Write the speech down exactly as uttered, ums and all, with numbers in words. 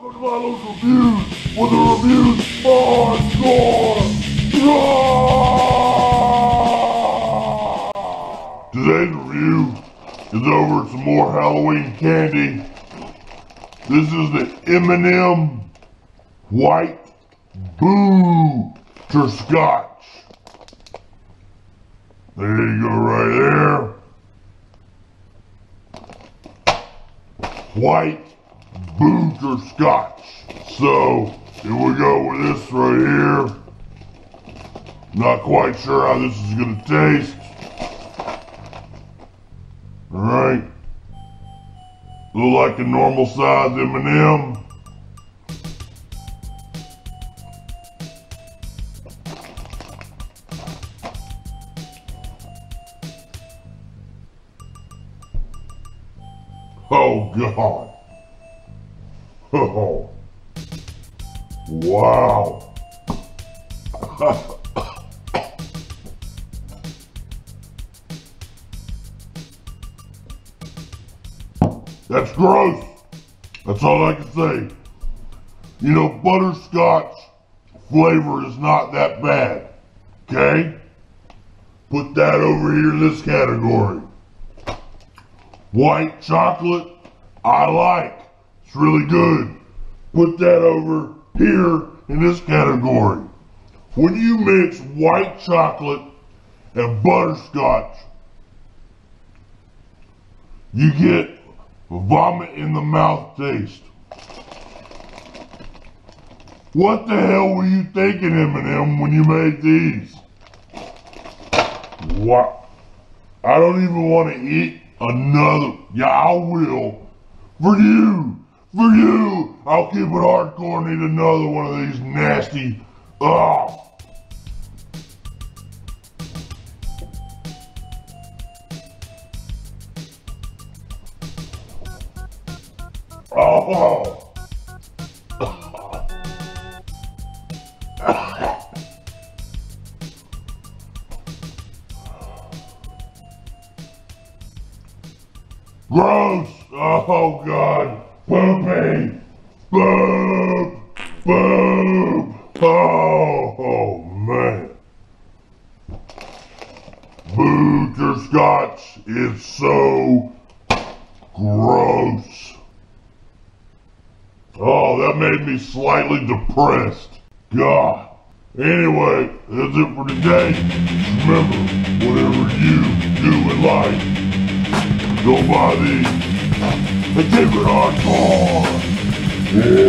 Welcome to Milo's Reviews, with the reviews on. Today's review is over some more Halloween candy. This is the M and M White Boo-tterscotch. There you go right there. White Boo-tterscotch. So here we go with this right here. Not quite sure how this is gonna taste. All right, look like a normal size M and M. Oh God. Oh, wow. That's gross. That's all I can say. You know, butterscotch flavor is not that bad, okay? Put that over here in this category. White chocolate, I like. It's really good. Put that over here in this category. When you mix white chocolate and butterscotch, you get vomit in the mouth taste. What the hell were you thinking, M and M, when you made these? Wow. I don't even want to eat another. Yeah, I will. For you. For you, I'll keep it hardcore and eat another one of these nasty, oh. Oh. Gross, oh God. Poopy! Boop! Boop! Oh, oh man! Boo-tterscotch is so gross. Oh, that made me slightly depressed. God. Anyway, that's it for today. Remember, whatever you do in life, don't buy these. They keep it hardcore!